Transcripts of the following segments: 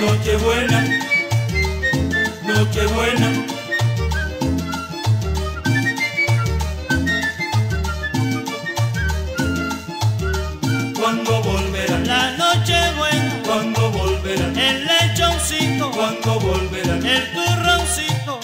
Nochebuena, Nochebuena, Nochebuena. ¿Cuándo volverá? La Nochebuena. ¿Cuándo volverá? El lechoncito. ¿Cuándo volverá? El turroncito.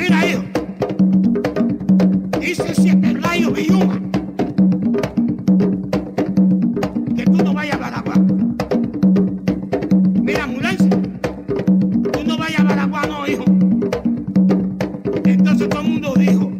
Mira ellos. Dice siete rayos y una. Que tú no vayas a Baraguá. Mira, ambulancia. Tú no vayas a Baraguá, no, hijo. Entonces todo el mundo dijo.